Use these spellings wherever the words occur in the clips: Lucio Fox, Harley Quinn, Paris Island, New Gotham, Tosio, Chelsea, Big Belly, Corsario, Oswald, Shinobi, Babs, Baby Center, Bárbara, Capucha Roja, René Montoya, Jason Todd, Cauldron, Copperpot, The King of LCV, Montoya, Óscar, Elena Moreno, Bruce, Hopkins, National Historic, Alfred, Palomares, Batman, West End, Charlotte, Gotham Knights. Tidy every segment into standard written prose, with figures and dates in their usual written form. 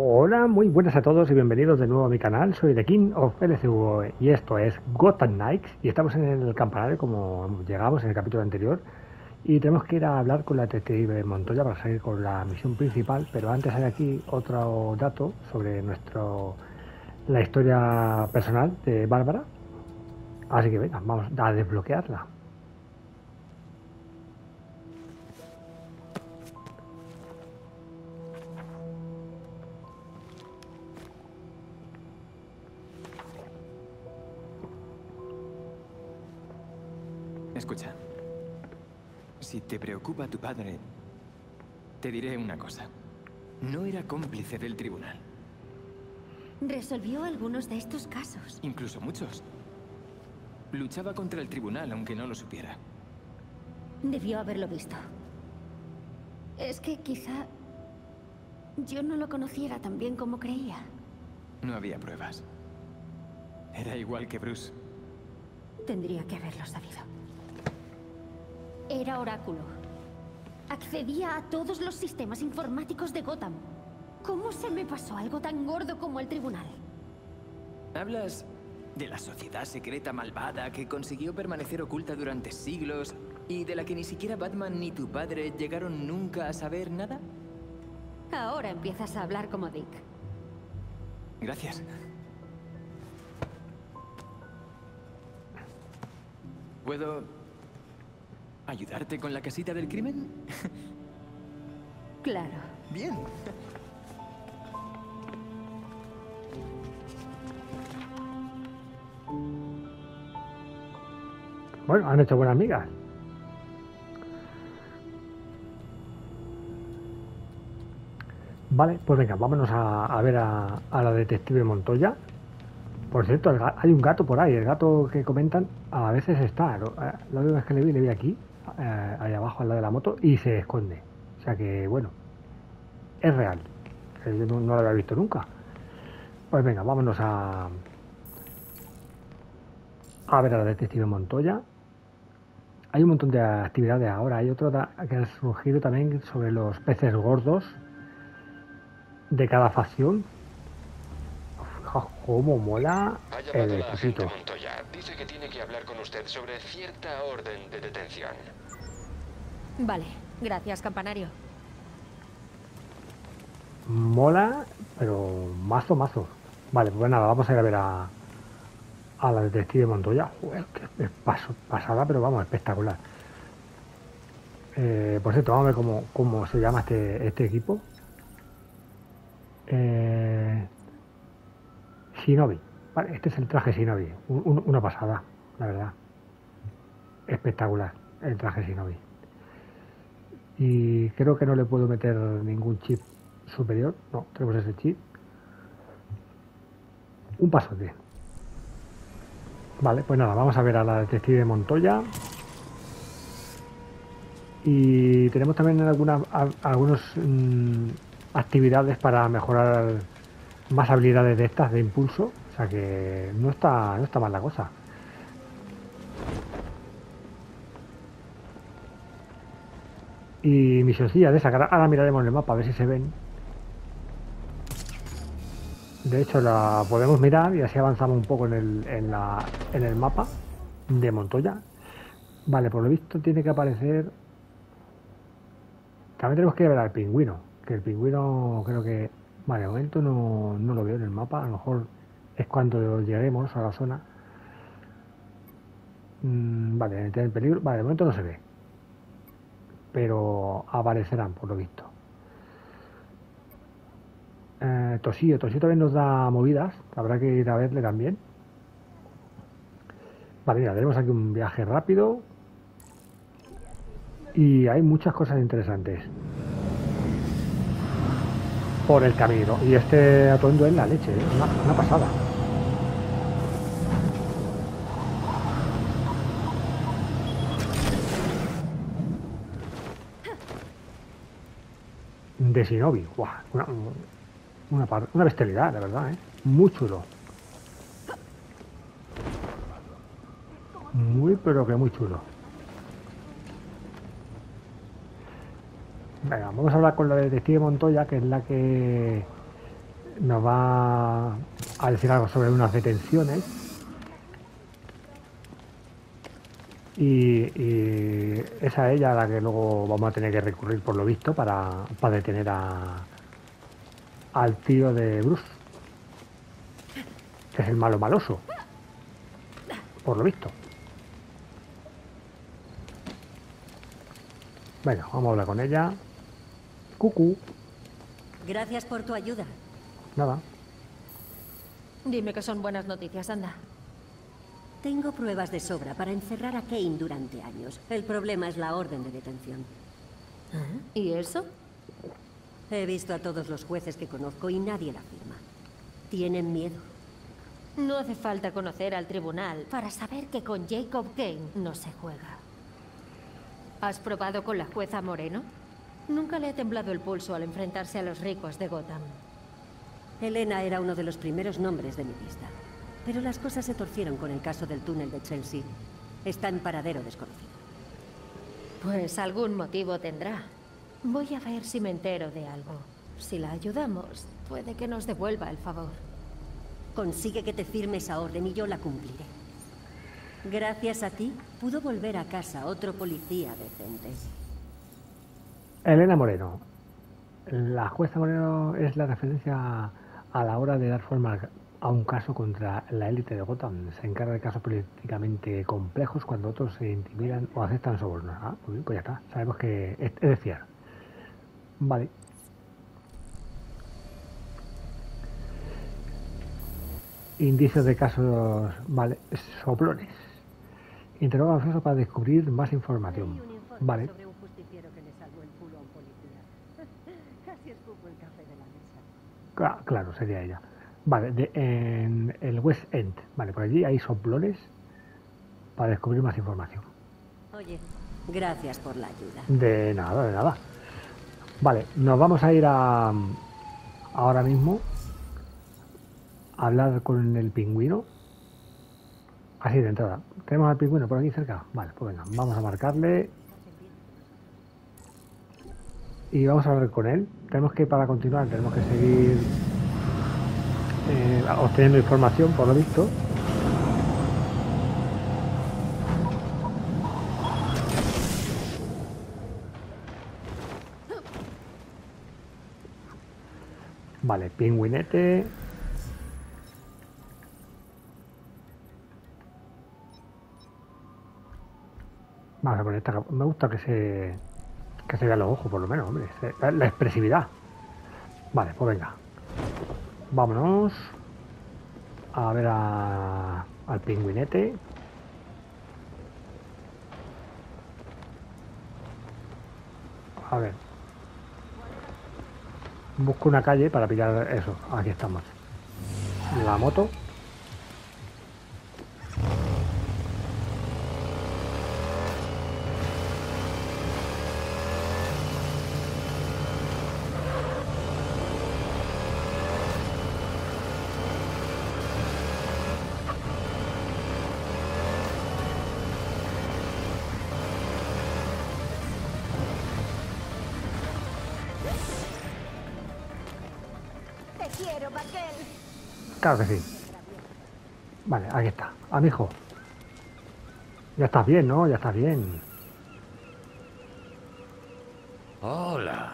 Hola, muy buenas a todos y bienvenidos de nuevo a mi canal. Soy The King of LCV y esto es Gotham Knights. Y estamos en el campanario como llegamos en el capítulo anterior. Y tenemos que ir a hablar con la detective Montoya para seguir con la misión principal. Pero antes hay aquí otro dato sobre la historia personal de Bárbara. Así que venga, vamos a desbloquearla. Escucha, si te preocupa tu padre, te diré una cosa. No era cómplice del tribunal. Resolvió algunos de estos casos. Incluso muchos. Luchaba contra el tribunal, aunque no lo supiera. Debió haberlo visto. Es que quizá yo no lo conociera tan bien como creía. No había pruebas. Era igual que Bruce. Tendría que haberlo sabido. Era oráculo. Accedía a todos los sistemas informáticos de Gotham. ¿Cómo se me pasó algo tan gordo como el tribunal? Hablas de la sociedad secreta malvada que consiguió permanecer oculta durante siglos y de la que ni siquiera Batman ni tu padre llegaron nunca a saber nada. Ahora empiezas a hablar como Dick. Gracias. ¿Puedo ayudarte con la casita del crimen? Claro. Bien. Bueno, han hecho buenas amigas. Vale, pues venga, vámonos a ver a la detective Montoya. Por cierto, hay un gato por ahí. El gato que comentan a veces está. La última vez que le vi aquí. Ahí abajo al lado de la moto y se esconde, o sea que bueno, es real. Yo no lo había visto nunca. Pues venga, vámonos a ver a la detective Montoya. Hay un montón de actividades ahora. Hay otro que ha surgido también sobre los peces gordos de cada facción. Fijaos cómo mola el ejército. Dice que tiene que hablar con usted sobre cierta orden de detención. Vale, gracias, campanario. Mola, pero mazo, mazo. Vale, pues nada, vamos a ir a ver a la detective Montoya. Joder, qué pasada, pero vamos, espectacular. Por cierto, vamos a ver cómo se llama este equipo. Shinobi. Este es el traje Shinobi, una pasada, la verdad. Espectacular el traje Shinobi. Y creo que no le puedo meter ningún chip superior. No, tenemos ese chip. Un pasote. Vale, pues nada, vamos a ver a la detective Montoya. Y tenemos también algunas actividades para mejorar más habilidades de estas de impulso. O sea que no está mal la cosa. Y misioncilla de sacar. Ahora miraremos el mapa a ver si se ven. De hecho la podemos mirar y así avanzamos un poco en el mapa de Montoya. Vale, por lo visto tiene que aparecer. También tenemos que ver al pingüino. Que el pingüino creo que. Vale, de momento no lo veo en el mapa. A lo mejor es cuando lleguemos a la zona. Vale, en peligro. Vale, de momento no se ve. Pero aparecerán, por lo visto. Tosio también nos da movidas. Habrá que ir a verle también. Vale, mira, tenemos aquí un viaje rápido. Y hay muchas cosas interesantes por el camino. Y este atuendo es la leche, es una pasada. De Shinobi, guau, una bestialidad, la verdad, ¿eh? Muy chulo. Muy, pero que muy chulo. Venga, vamos a hablar con la detective Montoya, que es la que nos va a decir algo sobre unas detenciones y esa es ella la que luego vamos a tener que recurrir por lo visto para detener al tío de Bruce, que es el malo maloso, por lo visto. Venga, vamos a hablar con ella. Cucú. Gracias por tu ayuda. Nada. Dime que son buenas noticias, anda. Tengo pruebas de sobra para encerrar a Kane durante años. El problema es la orden de detención. ¿Ah? ¿Y eso? He visto a todos los jueces que conozco y nadie la firma. Tienen miedo. No hace falta conocer al tribunal para saber que con Jacob Kane no se juega. ¿Has probado con la jueza Moreno? Nunca le ha temblado el pulso al enfrentarse a los ricos de Gotham. Elena era uno de los primeros nombres de mi lista. Pero las cosas se torcieron con el caso del túnel de Chelsea. Está en paradero desconocido. Pues algún motivo tendrá. Voy a ver si me entero de algo. Si la ayudamos, puede que nos devuelva el favor. Consigue que te firme esa orden y yo la cumpliré. Gracias a ti, pudo volver a casa otro policía decente. Elena Moreno. La jueza Moreno es la referencia a la hora de dar forma a un caso contra la élite de Gotham. Se encarga de casos políticamente complejos cuando otros se intimidan o aceptan sobornos. Ah, pues ya está. Sabemos que es de fiar. Vale. Indicios de casos... Vale. Soplones. Interroga al acceso para descubrir más información. Vale. Ah, claro, sería ella. Vale, en el West End. Vale, por allí hay soplones para descubrir más información. Oye, gracias por la ayuda. De nada, de nada. Vale, nos vamos a ir a... ahora mismo a hablar con el pingüino. Así de entrada. ¿Tenemos al pingüino por aquí cerca? Vale, pues venga, vamos a marcarle... y vamos a hablar con él. Tenemos que, para continuar, tenemos que seguir obteniendo información, por lo visto. Vale, pingüinete. Vamos a poner esta... me gusta que se vean los ojos, por lo menos, hombre. La expresividad. Vale, pues venga. Vámonos a ver al pingüinete. A ver. Busco una calle para pillar eso. Aquí estamos. La moto. Claro que sí. Vale, aquí está. Amigo. Ya estás bien, ¿no? Ya estás bien. Hola.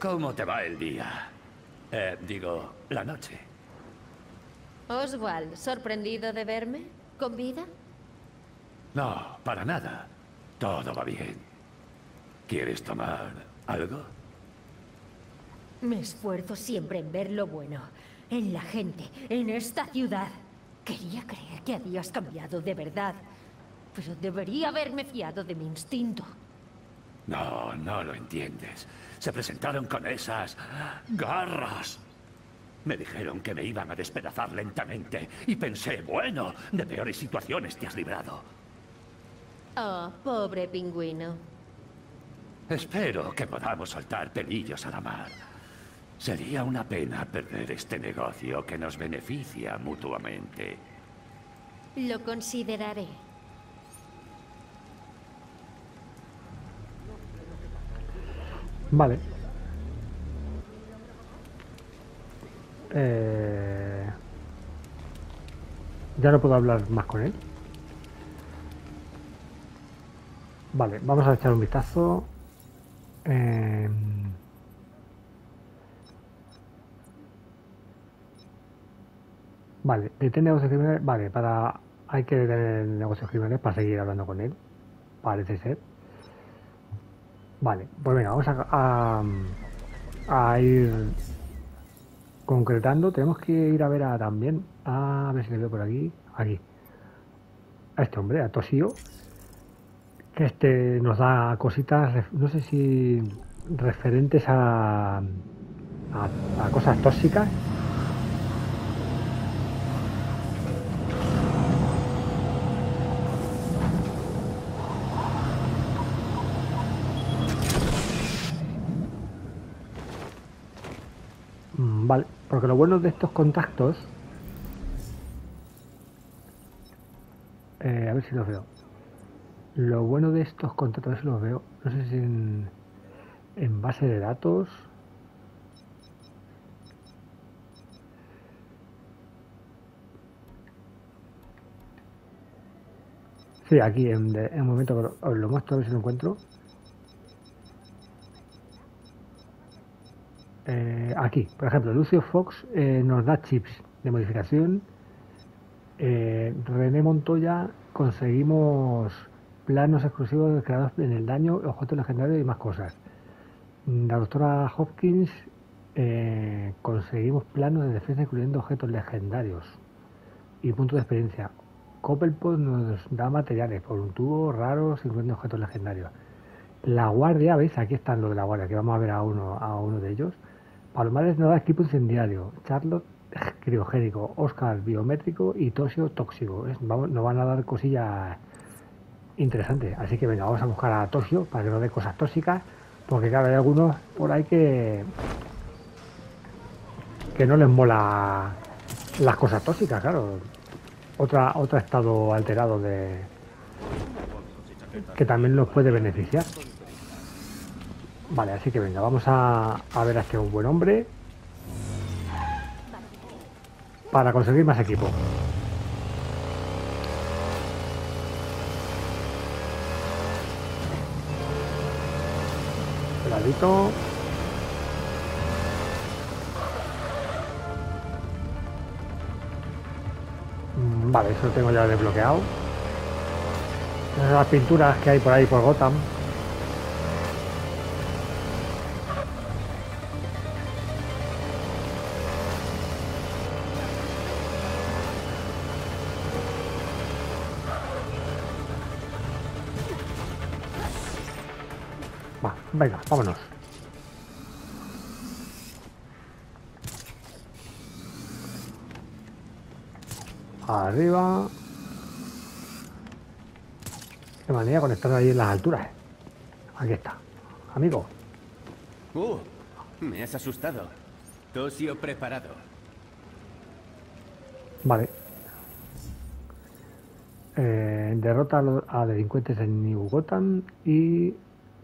¿Cómo te va el día? Digo, la noche. Oswald, ¿sorprendido de verme? ¿Con vida? No, para nada. Todo va bien. ¿Quieres tomar algo? Me esfuerzo siempre en ver lo bueno. En la gente, en esta ciudad. Quería creer que habías cambiado de verdad, pero debería haberme fiado de mi instinto. No, no lo entiendes. Se presentaron con esas garras. Me dijeron que me iban a despedazar lentamente y pensé, bueno, de peores situaciones te has librado. Oh, pobre pingüino. Espero que podamos soltar pelillos a la mar. Sería una pena perder este negocio que nos beneficia mutuamente. Lo consideraré. Vale. Ya no puedo hablar más con él. Vale, vamos a echar un vistazo. Vale, detén negocios criminales. Vale, hay que detener negocios criminales para seguir hablando con él. Parece ser. Vale, pues venga, vamos a ir concretando. Tenemos que ir a ver a también. A ver si le veo por aquí. Aquí. A este hombre, a Tosio. Que este nos da cositas, no sé si referentes a cosas tóxicas. Vale, porque lo bueno de estos contactos... a ver si los veo. Lo bueno de estos contactos, los veo, no sé si en base de datos... Sí, aquí, en un momento os lo muestro, a ver si lo encuentro. Aquí, por ejemplo, Lucio Fox nos da chips de modificación. René Montoya conseguimos planos exclusivos creados en el daño, objetos legendarios y más cosas. La doctora Hopkins conseguimos planos de defensa incluyendo objetos legendarios y puntos de experiencia. Copperpot nos da materiales por un tubo raros incluyendo objetos legendarios. La guardia, ¿veis? Aquí están los de la guardia, que vamos a ver a uno de ellos. Palomares nos da equipo incendiario, Charlotte criogénico, Óscar biométrico y Tosio tóxico. Nos van a dar cosillas interesantes. Así que venga, vamos a buscar a Tosio para que nos dé cosas tóxicas, porque claro, hay algunos por ahí que no les mola las cosas tóxicas, claro. Otro estado alterado de que también los puede beneficiar. Vale, así que venga, vamos a ver a este buen hombre para conseguir más equipo. Peladito. Vale, eso lo tengo ya desbloqueado. Esas son las pinturas que hay por ahí por Gotham. Venga, vámonos. Arriba. Qué manera conectar ahí en las alturas. Aquí está, amigo. Me has asustado. Tosio preparado. Vale. Derrota a delincuentes en New Gotham y...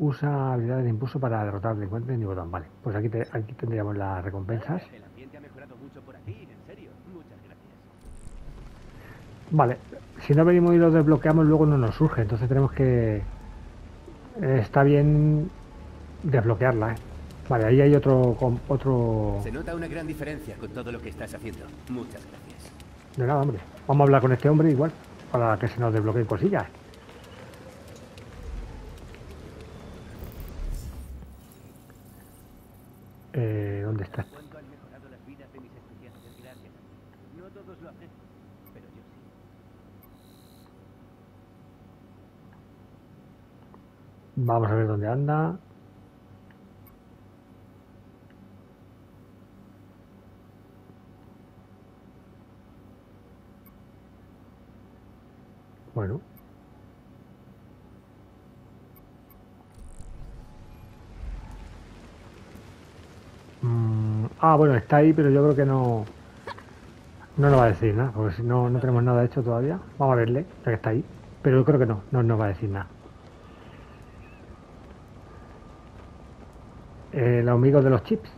usa habilidades de impulso para derrotar delincuentes en New Gotham. Vale, pues aquí tendríamos las recompensas. El ambiente ha mejorado mucho por aquí, en serio. Muchas gracias. Vale, si no venimos y los desbloqueamos, luego no nos surge. Entonces tenemos que... está bien desbloquearla, ¿eh? Vale, ahí hay otro... Se nota una gran diferencia con todo lo que estás haciendo. Muchas gracias. De nada, hombre. Vamos a hablar con este hombre igual, para que se nos desbloqueen cosillas. ¿Dónde está? Vamos a ver dónde anda. Bueno. Ah, bueno, está ahí, pero yo creo que no nos va a decir nada, porque si no tenemos nada hecho todavía. Vamos a verle, ya que está ahí, pero yo creo que no nos va a decir nada. Los amigos de los chips.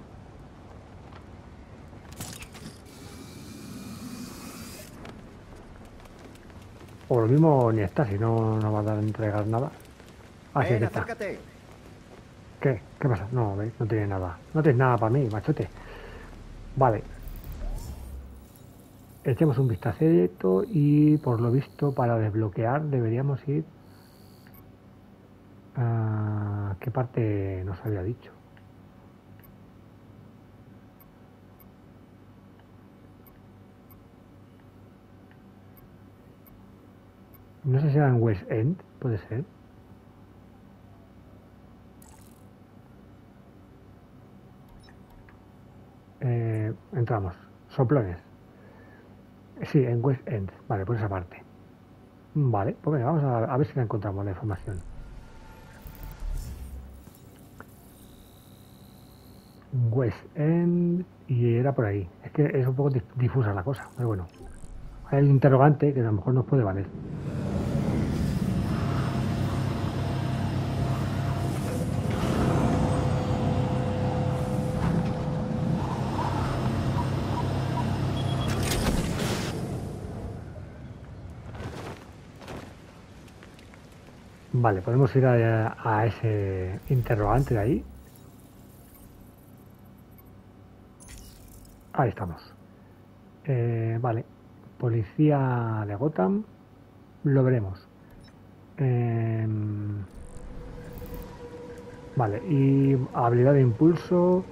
O lo mismo ni está, si no nos va a dar a entregar nada. Ah, sí, está. ¿Qué? ¿Qué pasa? No, ¿veis? No tiene nada. No tienes nada para mí, machote. Vale. Echemos un vistazo y por lo visto para desbloquear deberíamos ir... ¿A qué parte nos había dicho? No sé si era en West End, puede ser. Entramos. Soplones. Sí, en West End. Vale, por esa parte. Vale, pues venga, vamos a ver si la encontramos, la información. West End... Y era por ahí. Es que es un poco difusa la cosa, pero bueno. Hay el interrogante que a lo mejor nos puede valer. Vale, podemos ir a ese interrogante de ahí. Ahí estamos. Vale, policía de Gotham. Lo veremos. Vale, y habilidad de impulso.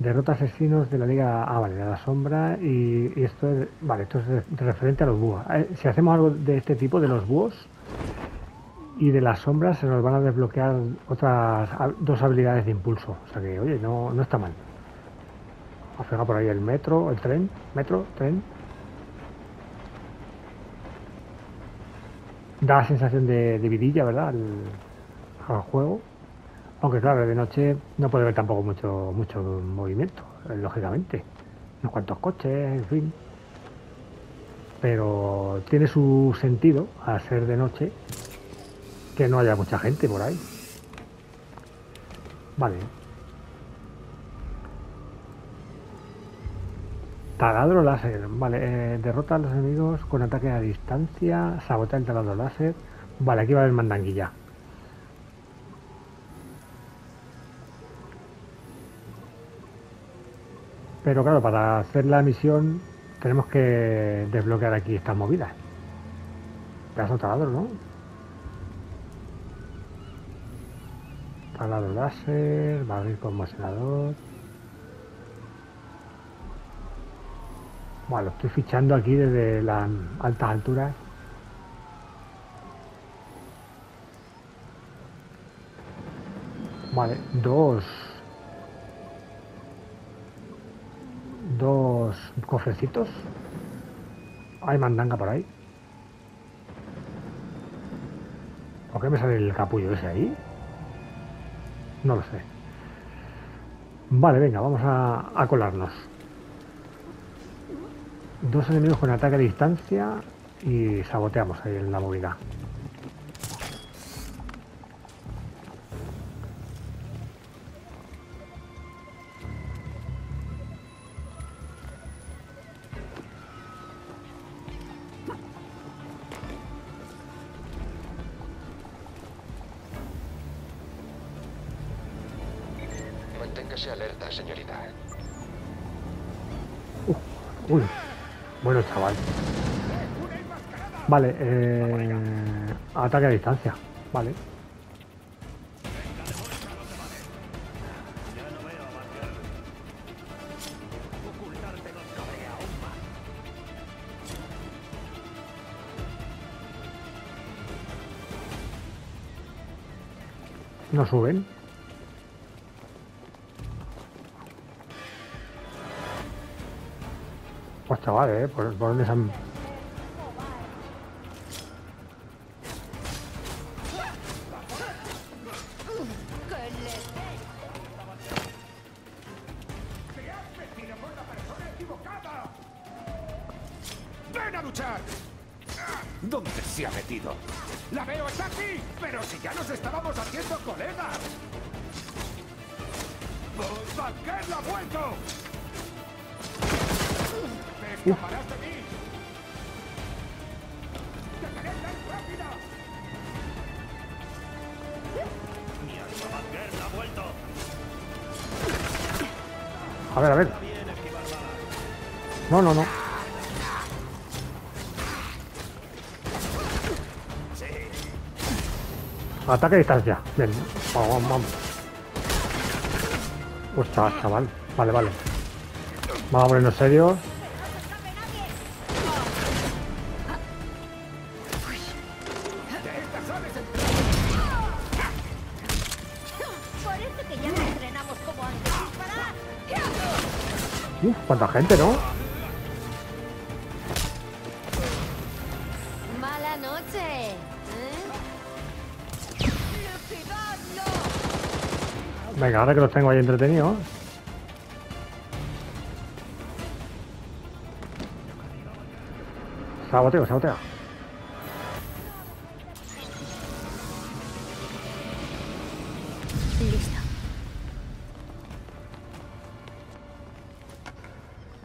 Derrota asesinos de la Liga... Ah, vale, de la Sombra. Y esto es... Vale, esto es referente a los búhos. Si hacemos algo de este tipo, de los búhos... Y de las sombras se nos van a desbloquear otras dos habilidades de impulso. O sea que, oye, no está mal. Ha fijado por ahí el metro, el tren. Metro, tren. Da sensación de vidilla, ¿verdad? Al juego. Aunque claro, de noche no puede haber tampoco mucho movimiento, lógicamente. Unos cuantos coches, en fin. Pero tiene su sentido al ser de noche. Que no haya mucha gente por ahí. Vale. Taladro láser. Vale, derrota a los enemigos con ataque a distancia. Sabota el taladro láser. Vale, aquí va a haber mandanguilla. Pero claro, para hacer la misión tenemos que desbloquear aquí estas movidas. Pedazo de taladro, ¿no? Taladro láser, barril conmocionador. Bueno, lo estoy fichando aquí desde las altas alturas. Vale, dos cofrecitos. Hay mandanga por ahí. ¿Por qué me sale el capullo ese ahí? No lo sé. Vale, venga, vamos a colarnos. Dos enemigos con ataque a distancia y saboteamos ahí en la movida. Vale, ataque a distancia, vale. No suben. Pues chavales, ¿por dónde se han...? A ver, a ver. No, no, no. Ataque a distancia. Bien. Vamos, vamos. Ostras, chaval. Vale, vale. Vamos a ponernos serios. Cuánta gente, ¿no? Mala noche. ¿Eh? Venga, ahora que los tengo ahí entretenidos. Saboteo, sabotea.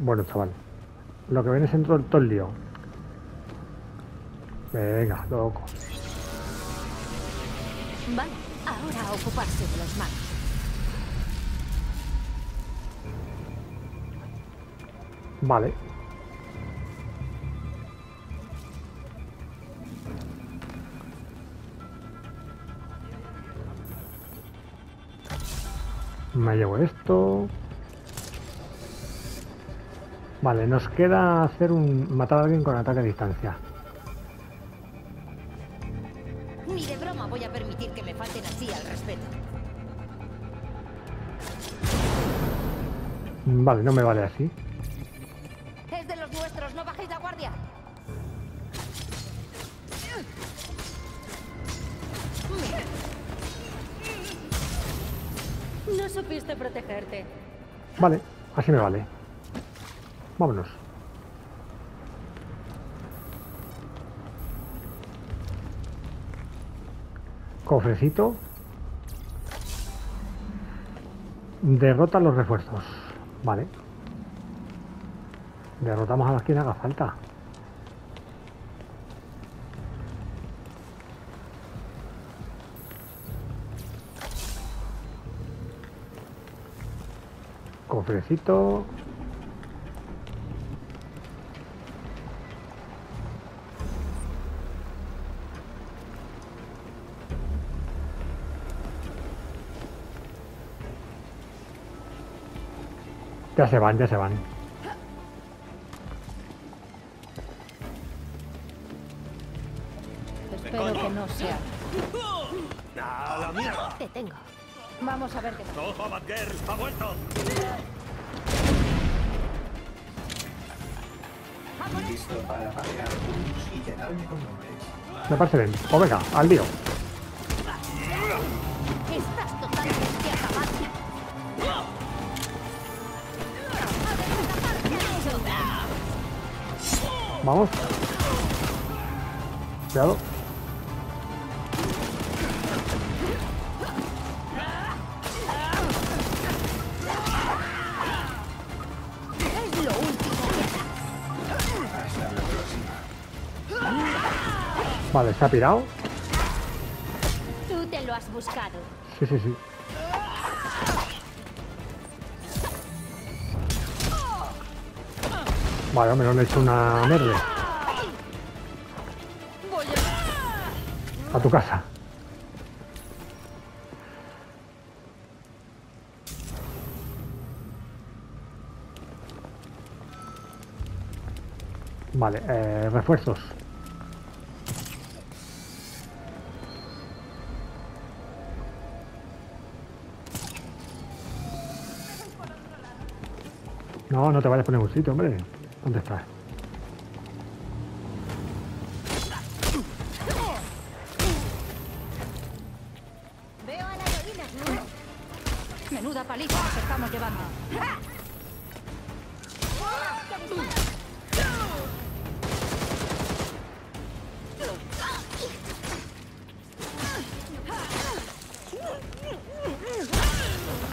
Bueno, chaval, lo que viene es dentro del todo el lío. Venga, loco. Vale, ahora a ocuparse de los malos. Vale. Me llevo esto. Vale, nos queda hacer matar a alguien con ataque a distancia. Ni de broma voy a permitir que me falten así al respeto. Vale, no me vale así. Es de los nuestros, no bajéis la guardia. No supiste protegerte. Vale, así me vale. Vámonos. Cofrecito. Derrota los refuerzos. Vale. Derrotamos a las que haga falta. Cofrecito. Ya se van, ya se van. Espero que no sea. ¡A la mierda! Te tengo. Vamos a ver qué pasa. ¡Ojo, Batgirl! ¡Ha vuelto! Listo para pagar y quedarme con nombres. Me parece bien. O venga, al lío. Vamos. Cuidado. Es lo último que da. Vale, se ha pirado. Tú te lo has buscado. Sí, sí, sí. Vale, hombre, no le he hecho una merda. A tu casa. Vale, refuerzos. No, no te vayas por ningún sitio, hombre. ¿Dónde está? Veo a la heroína, ¿no? Menuda paliza nos estamos llevando.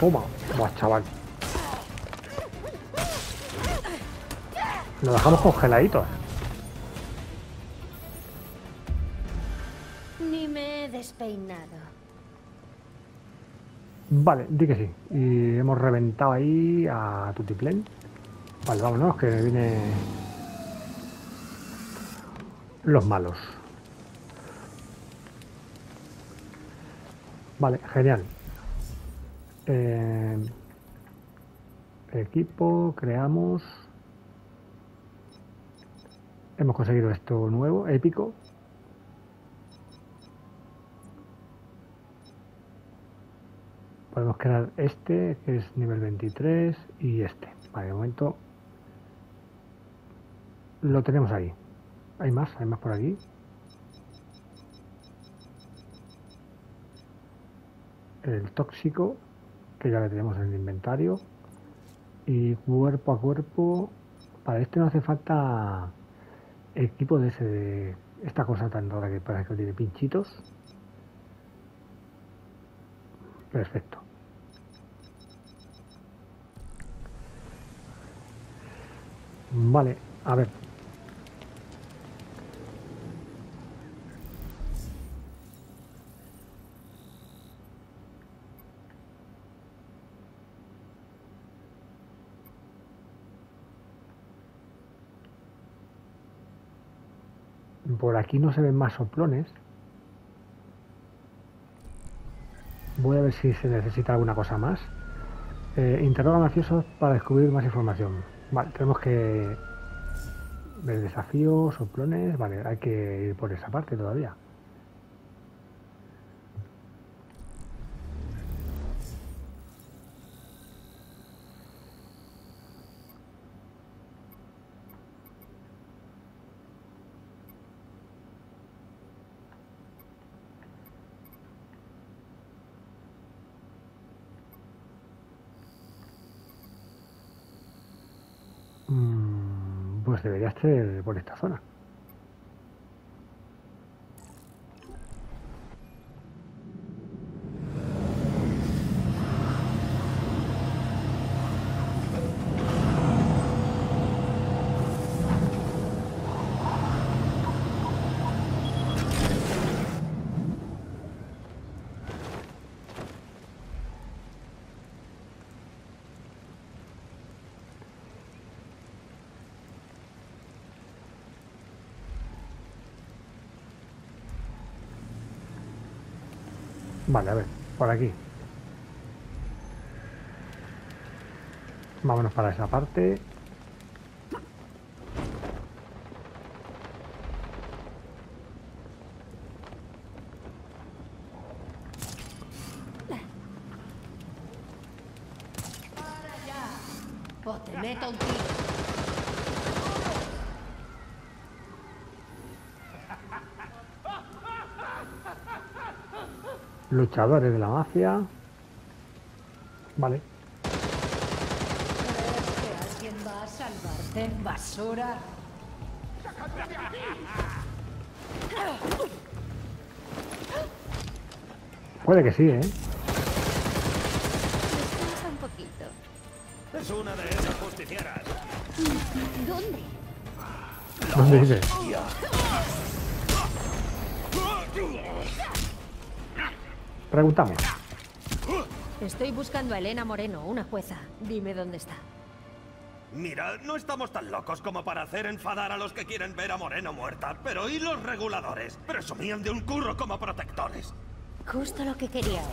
Toma, buah, chaval. Nos dejamos congeladitos. reinado. Vale, di que sí. Y hemos reventado ahí a Tutiplén. Vale, vámonos, que vienen los malos. Vale, genial. Equipo, creamos. Hemos conseguido esto nuevo, épico. Podemos crear este, que es nivel 23, y este. Vale, de momento lo tenemos ahí. Hay más por aquí. El tóxico, que ya lo tenemos en el inventario. Y cuerpo a cuerpo, para este no hace falta equipo de ese, de esta cosa tan rara que parece que tiene pinchitos. Perfecto. Vale, a ver. Por aquí no se ven más soplones. Voy a ver si se necesita alguna cosa más. Interroga mafiosos para descubrir más información. Vale, tenemos que ver desafíos, soplones. Vale, hay que ir por esa parte todavía. Pues debería ser por esta zona. Vale, a ver, por aquí. Vámonos para esa parte. Luchadores de la mafia. Vale. ¿Crees que alguien va a salvarte, basura? Puede que sí, ¿eh? Descansa un poquito. Es una de esas justicieras. ¿Dónde? ¿Dónde dices? Preguntamos. Estoy buscando a Elena Moreno, una jueza. Dime dónde está. Mira, no estamos tan locos como para hacer enfadar a los que quieren ver a Moreno muerta. Pero ¿y los reguladores? Presumían de un curro como protectores. Justo lo que quería.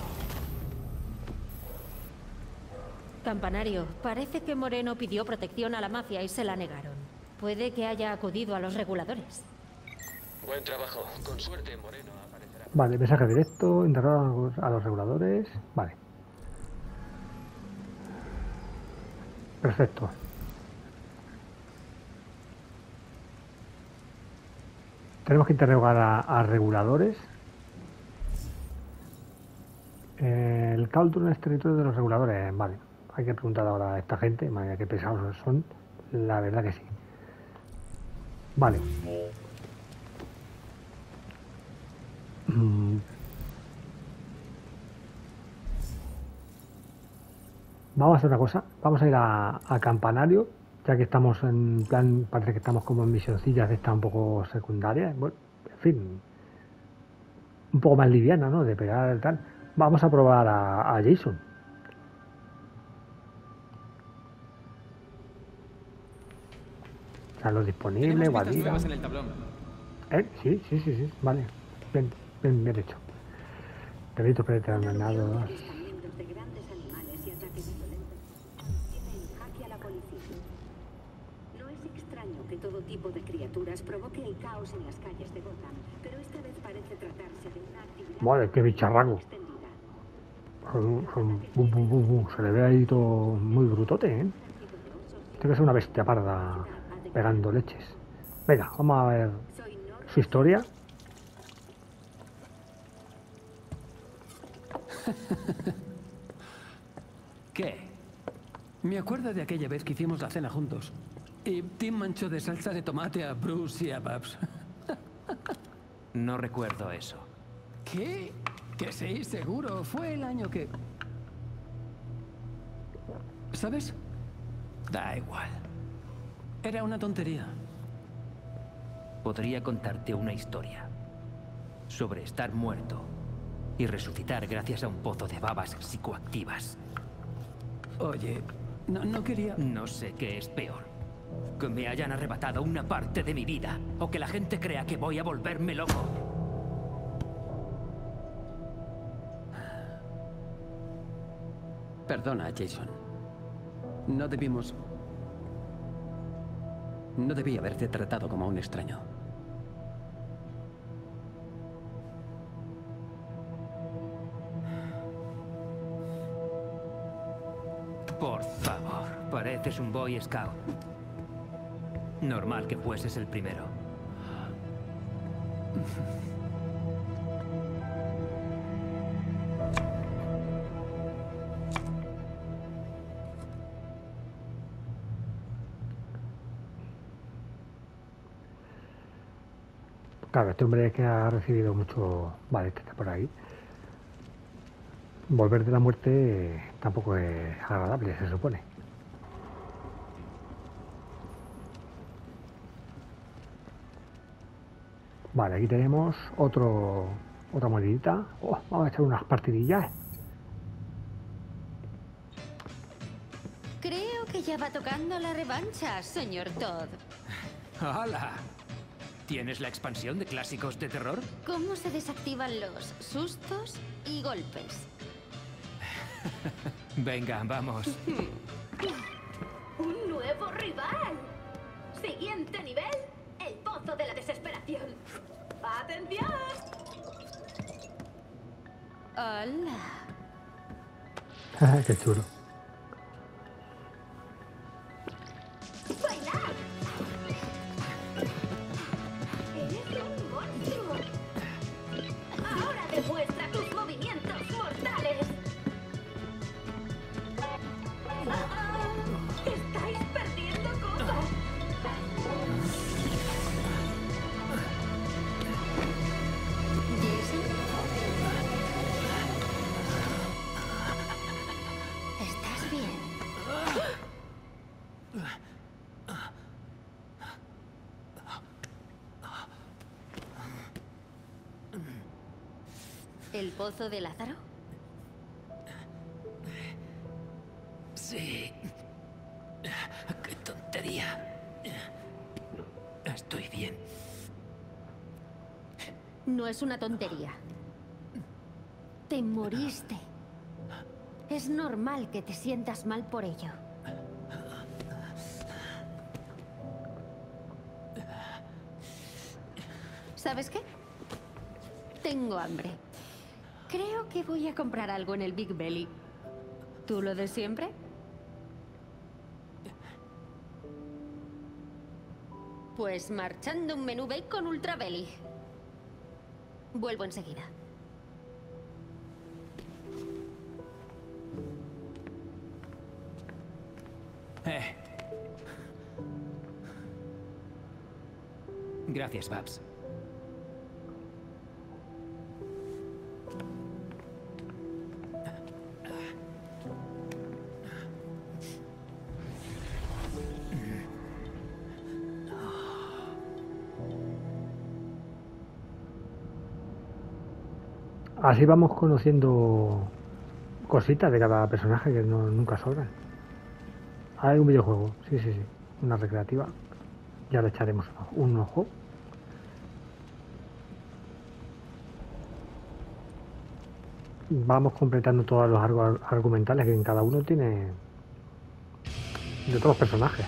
Campanario, parece que Moreno pidió protección a la mafia y se la negaron. Puede que haya acudido a los reguladores. Buen trabajo. Con suerte, Moreno. Vale, mensaje directo, interrogar a los reguladores. Vale. Perfecto. Tenemos que interrogar a reguladores. El Cauldron es territorio de los reguladores. Vale. Hay que preguntar ahora a esta gente. Madre mía, qué pesados son. La verdad que sí. Vale. Vamos a hacer una cosa. Vamos a ir a Campanario, ya que estamos en plan, parece que estamos como en misioncillas de esta un poco secundaria. Bueno, en fin, un poco más liviana, ¿no? De pegar el tal. Vamos a probar a Jason. Están los disponibles, guardia. Sí, sí, sí, sí, vale. Bien, bien, bien hecho. Perrito predeterminados. Que todo tipo de criaturas provoque el caos en las calles de Gotham, pero esta vez parece tratarse de una actividad. Madre, qué bicharraco. Se le ve ahí todo muy brutote, ¿eh? Tiene que ser una bestia parda pegando leches. Venga, vamos a ver su historia. ¿Qué? Me acuerdo de aquella vez que hicimos la cena juntos. Y Tim manchó de salsa de tomate a Bruce y a Babs. No recuerdo eso. ¿Qué? Que sí, seguro. Fue el año que... ¿Sabes? Da igual. Era una tontería. Podría contarte una historia. Sobre estar muerto. Y resucitar gracias a un pozo de babas psicoactivas. Oye, no quería... No sé qué es peor. Que me hayan arrebatado una parte de mi vida, o que la gente crea que voy a volverme loco. Perdona, Jason. No debí haberte tratado como a un extraño. Por favor, pareces un Boy Scout. Normal que fueses el primero. Claro, este hombre que ha recibido mucho... Vale, este está por ahí. Volver de la muerte tampoco es agradable, se supone. Vale, aquí tenemos otra monedita. Oh, vamos a echar unas partidillas. Creo que ya va tocando la revancha, señor Todd. ¡Hala! ¿Tienes la expansión de clásicos de terror? ¿Cómo se desactivan los sustos y golpes? Venga, vamos. ¡Un nuevo rival! ¡Siguiente nivel! ¡El pozo de la desesperación! ¡Atención! ¡Hola! ¡Qué chulo! ¡Bailar! ¡Eres un monstruo! ¡Ahora demuestra tus movimientos mortales! ¡Oh! ¡Estáis perdiendo cosas! ¿El pozo de Lázaro? Sí. ¡Qué tontería! Estoy bien. No es una tontería. Te moriste. Es normal que te sientas mal por ello. ¿Sabes qué? Tengo hambre. Creo que voy a comprar algo en el Big Belly. ¿Tú lo de siempre? Pues marchando un menú bacon ultra belly. Vuelvo enseguida. Gracias, Babs. Así vamos conociendo cositas de cada personaje que no, nunca sobran. Hay un videojuego, sí, una recreativa. Ya le echaremos un ojo. Vamos completando todos los arcos argumentales que en cada uno tiene de todos los personajes.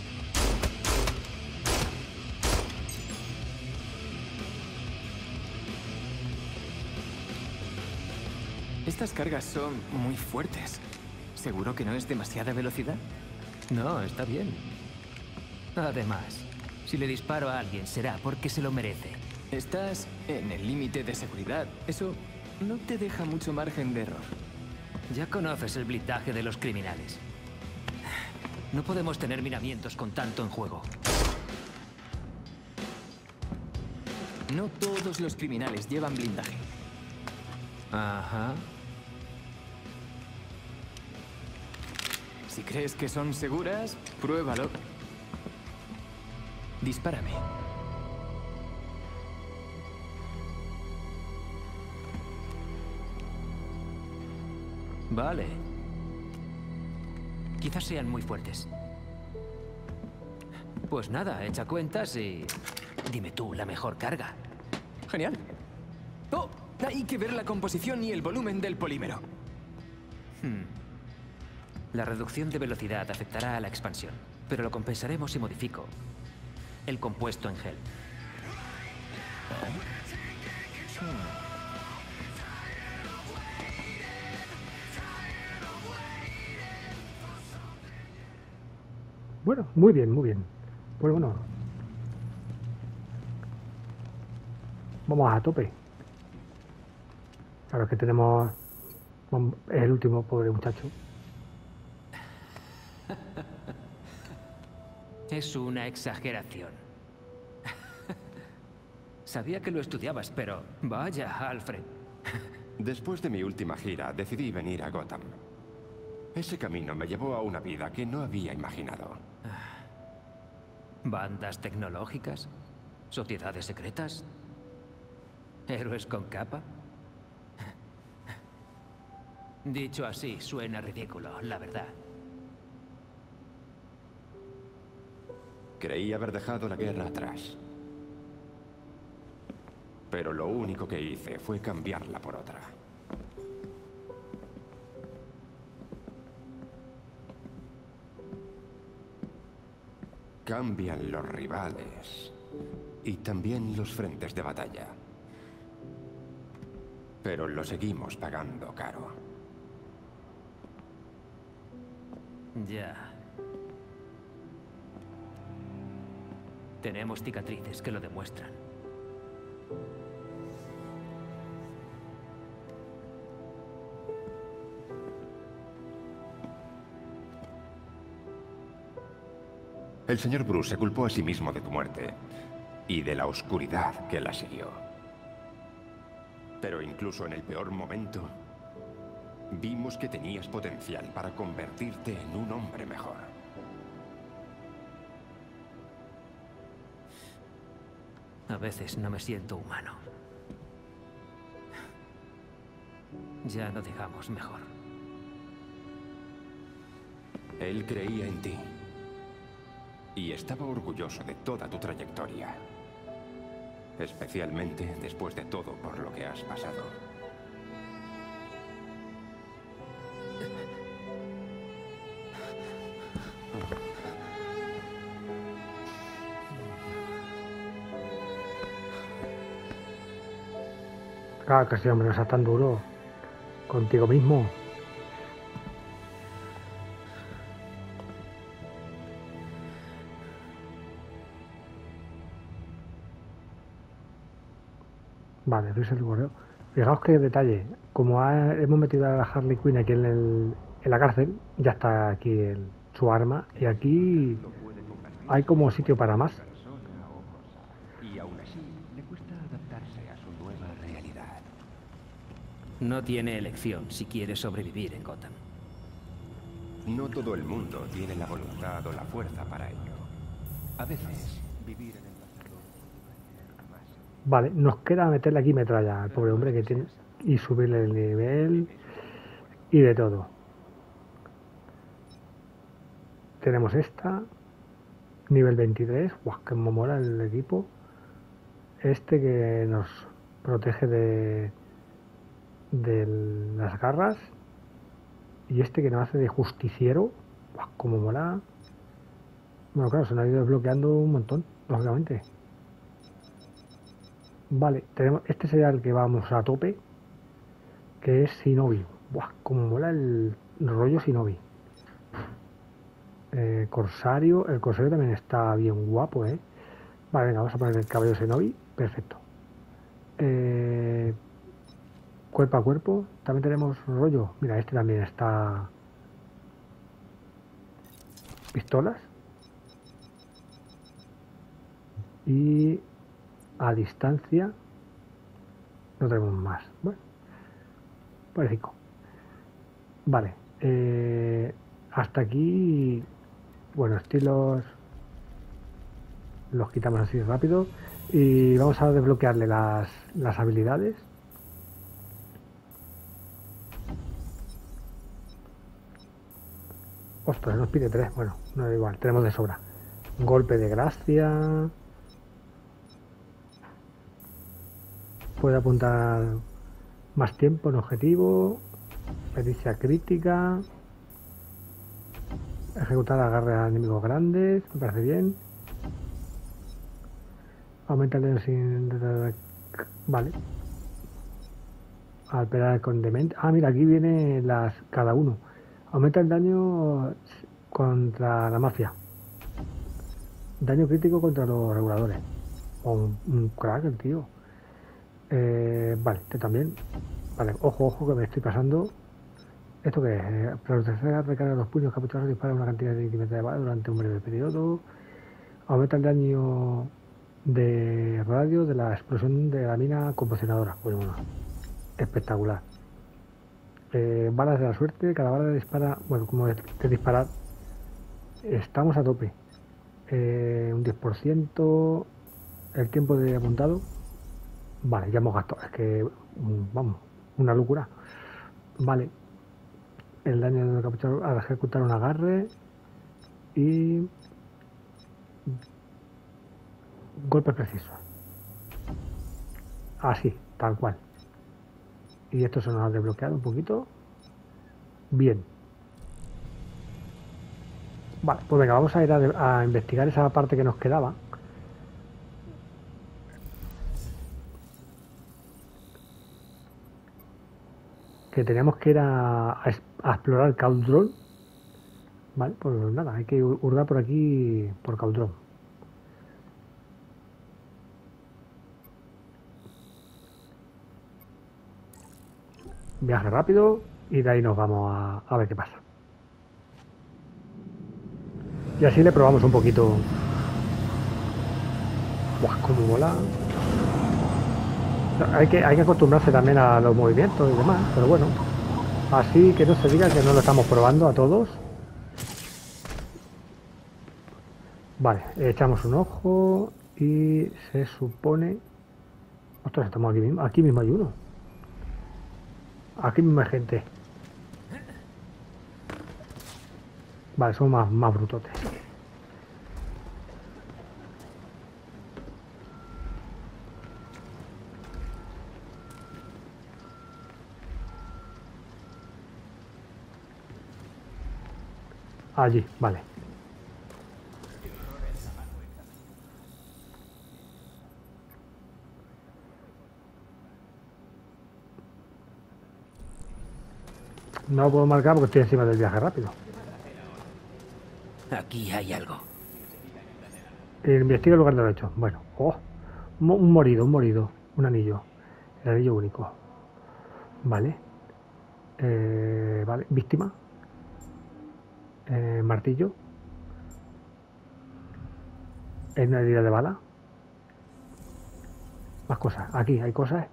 Estas cargas son muy fuertes. ¿Seguro que no es demasiada velocidad? No, está bien. Además, si le disparo a alguien será porque se lo merece. Estás en el límite de seguridad. Eso no te deja mucho margen de error. Ya conoces el blindaje de los criminales. No podemos tener miramientos con tanto en juego. No todos los criminales llevan blindaje. Ajá. Si crees que son seguras, pruébalo. Dispárame. Vale. Quizás sean muy fuertes. Pues nada, echa cuentas y... dime tú la mejor carga. Genial. ¡Oh! Hay que ver la composición y el volumen del polímero. La reducción de velocidad afectará a la expansión, pero lo compensaremos si modifico el compuesto en gel. Bueno, muy bien. Pues bueno, vamos a tope. Claro que tenemos... es el último, pobre muchacho. Es una exageración. Sabía que lo estudiabas, pero... vaya, Alfred. Después de mi última gira, decidí venir a Gotham. Ese camino me llevó a una vida que no había imaginado. Bandas tecnológicas, sociedades secretas, héroes con capa... Dicho así, suena ridículo, la verdad. Creí haber dejado la guerra atrás. Pero lo único que hice fue cambiarla por otra. Cambian los rivales y también los frentes de batalla. Pero lo seguimos pagando caro. Ya. Tenemos cicatrices que lo demuestran. El señor Bruce se culpó a sí mismo de tu muerte y de la oscuridad que la siguió. Pero incluso en el peor momento... vimos que tenías potencial para convertirte en un hombre mejor. A veces no me siento humano. Ya no digamos mejor. Él creía en ti. Y estaba orgulloso de toda tu trayectoria. Especialmente después de todo por lo que has pasado. Ah, casi, hombre, no seas tan duro contigo mismo. Vale, Luis el correo. Fijaos qué detalle. Como hemos metido a la Harley Quinn aquí en la cárcel, ya está aquí su arma. Y aquí hay como sitio para más. No tiene elección si quiere sobrevivir en Gotham. No todo el mundo tiene la voluntad o la fuerza para ello. A veces, vivir en el... Vale, nos queda meterle aquí metralla al pobre hombre que tiene y subirle el nivel y de todo. Tenemos esta, nivel 23, guau, que me mola el equipo. Este que nos protege de las garras. Y este que nos hace de justiciero, guau, como mola. Bueno, claro, se nos ha ido desbloqueando un montón, lógicamente. Vale, tenemos, este será el que vamos a tope, que es Shinobi. Buah, como mola el rollo Shinobi. Corsario, el Corsario también está bien guapo, ¿eh? Vale, venga, vamos a poner el cabello Shinobi, perfecto. Cuerpo a cuerpo, también tenemos rollo. Mira, este también está... Pistolas. Y... a distancia no tenemos más. Bueno, pues rico. Vale, hasta aquí. Bueno, estilos los quitamos así rápido y vamos a desbloquearle las habilidades. Ostras, nos pide 3. Bueno, no da igual, tenemos de sobra. Golpe de gracia. Puede apuntar más tiempo en objetivo, pericia crítica, ejecutar agarre a enemigos grandes, me parece bien. Aumenta el daño sin... Vale. Al operar con demente... Ah, mira, aquí viene las cada uno. Aumenta el daño contra la mafia. Daño crítico contra los reguladores. O un crack el tío. Vale, este también. Vale, ojo, ojo, que me estoy pasando. ¿Esto qué es? Proteger, recarga los puños, capuchados, dispara una cantidad de centímetros de bala durante un breve periodo. Aumenta el daño de radio de la explosión de la mina composicionadora. Bueno, bueno, espectacular. Balas de la suerte, cada bala dispara. Bueno, como de disparar, estamos a tope. Un 10%, el tiempo de apuntado. Vale, ya hemos gastado, es que, vamos, una locura. Vale, el daño del capuchado al ejecutar un agarre y golpes precisos. Así, tal cual. Y esto se nos ha desbloqueado un poquito. Bien. Vale, pues venga, vamos a ir a investigar esa parte que nos quedaba. Que teníamos que ir a explorar Cauldron. Vale, pues nada, hay que hurgar por aquí, por Cauldron. Viaje rápido y de ahí nos vamos a ver qué pasa. Y así le probamos un poquito. Buah, cómo mola. Hay que acostumbrarse también a los movimientos y demás, pero bueno, así que no se diga que no lo estamos probando a todos. Vale, echamos un ojo y se supone... Ostras, estamos aquí mismo. Aquí mismo hay uno. Aquí mismo hay gente. Vale, son más brutotes. Allí, vale. No lo puedo marcar porque estoy encima del viaje rápido. Aquí hay algo. Investiga el lugar del hecho. Bueno, oh, un morido, un anillo. El anillo único. Vale. Vale, víctima. Martillo. Es una herida de bala. Más cosas. Aquí hay cosas.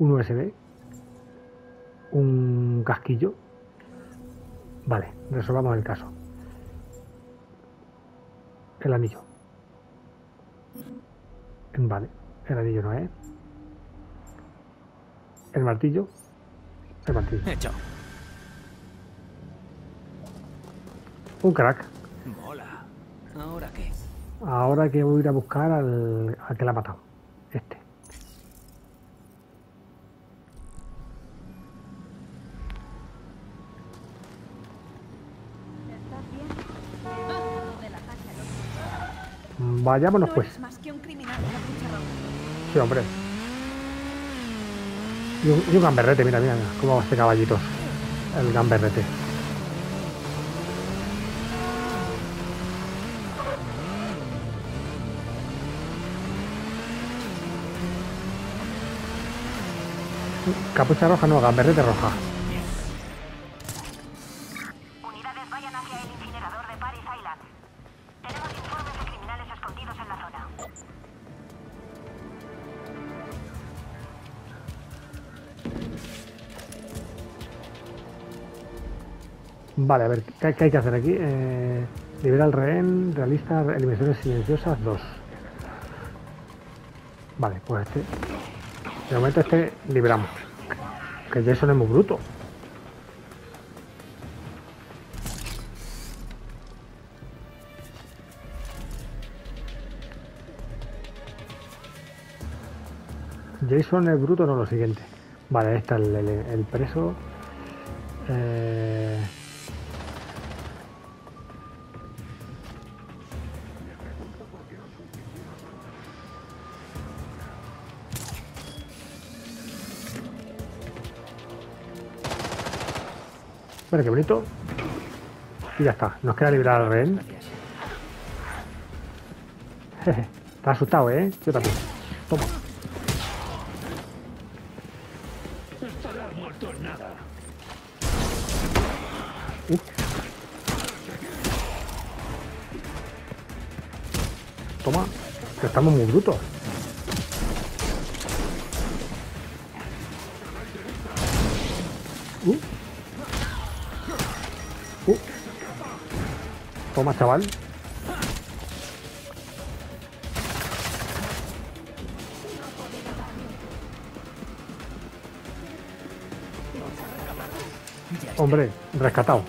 Un USB. Un casquillo. Vale, resolvamos el caso. El anillo. Vale, el anillo no es. El martillo. El martillo. Hecho. Un crack. Mola. ¿Ahora qué? Ahora que voy a ir a buscar al que la ha matado. Este. Vayámonos, pues. Sí, hombre. Y un gamberrete, mira, mira, mira cómo va este caballito. El gamberrete. Capucha roja no, gamberrete roja. Unidades vayan hacia el incinerador de Paris Island. Tenemos informes de criminales escondidos en la zona. Vale, a ver, ¿qué hay que hacer aquí? Libera al rehén, realiza eliminaciones silenciosas 2. Vale, pues este... De momento este liberamos. Que Jason es muy bruto. Jason es bruto, no lo siguiente. Vale, está el preso. Vale, qué bonito. Y ya está. Nos queda liberar al rehén. Jeje. Está asustado, ¿eh? Yo también. Toma. Toma. Que estamos muy brutos. Toma, chaval. Hombre, rescatado.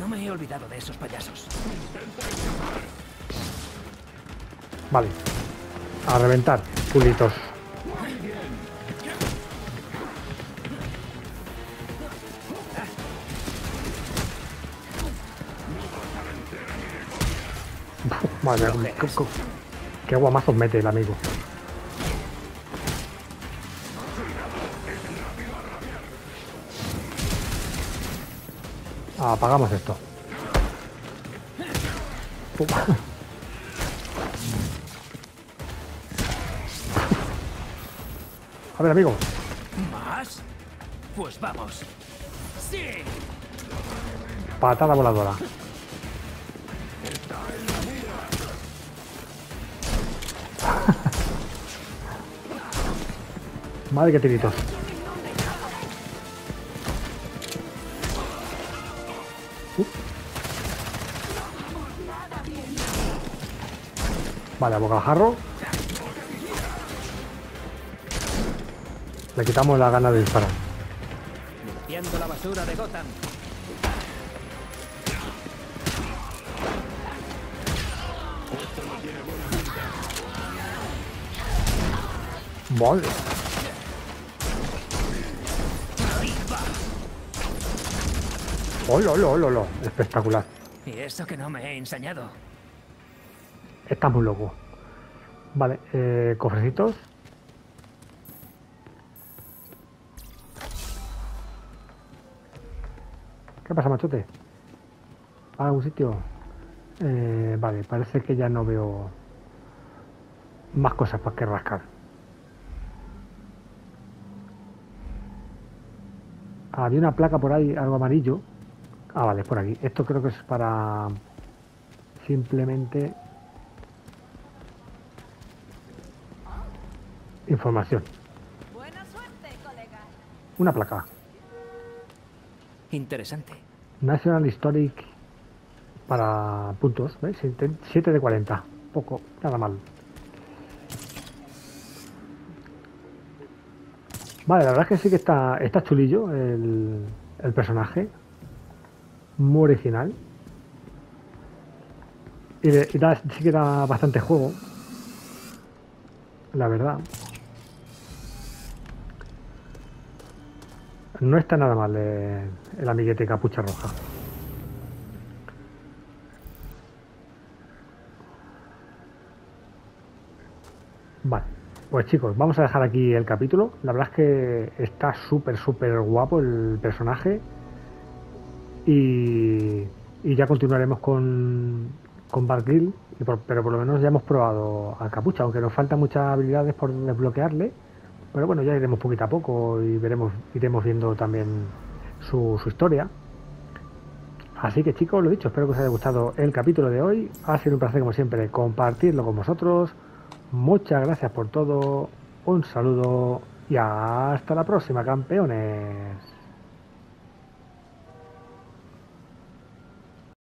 No me he olvidado de esos payasos. Vale. A reventar, pulitos. Madre mía, qué guamazos mete el amigo. Apagamos esto. A ver, amigo. ¿Más? Pues vamos. Sí. Patada voladora. Madre que tiritos. Vale, a bocajarro. Le quitamos la gana de disparar. Limpiando la basura de Gotham. Vale. ¡Olololololo! Espectacular. Y eso que no me he ensañado. Está muy loco. Vale, cofrecitos. ¿Qué pasa, machote? ¿A algún sitio? Vale, parece que ya no veo más cosas para que rascar. Había una placa por ahí, algo amarillo. Ah, vale, por aquí. Esto creo que es para simplemente información. Buena suerte, colega. Una placa. Interesante. National Historic para puntos, ¿veis? 7 de 40, poco, nada mal. Vale, la verdad es que sí que está chulillo el personaje, muy original. Sí que da bastante juego, la verdad. No está nada mal el amiguete Capucha Roja. Vale, pues chicos, vamos a dejar aquí el capítulo. La verdad es que está súper, súper guapo el personaje. Y ya continuaremos con Batgirl, pero por lo menos ya hemos probado a Capucha, aunque nos faltan muchas habilidades por desbloquearle. Pero bueno, ya iremos poquito a poco y iremos viendo también su historia. Así que chicos, lo dicho, espero que os haya gustado el capítulo de hoy. Ha sido un placer como siempre compartirlo con vosotros. Muchas gracias por todo, un saludo y hasta la próxima, campeones.